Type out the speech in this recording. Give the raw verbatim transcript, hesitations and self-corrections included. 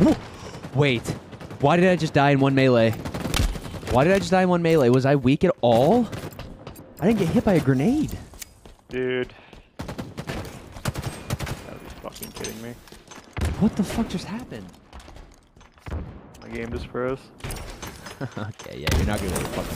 Woo! Wait, why did I just die in one melee? Why did I just die in one melee? Was I weak at all? I didn't get hit by a grenade. Dude. Gotta be fucking kidding me. What the fuck just happened? My game just froze. Okay, yeah, you're not gonna be able to fucking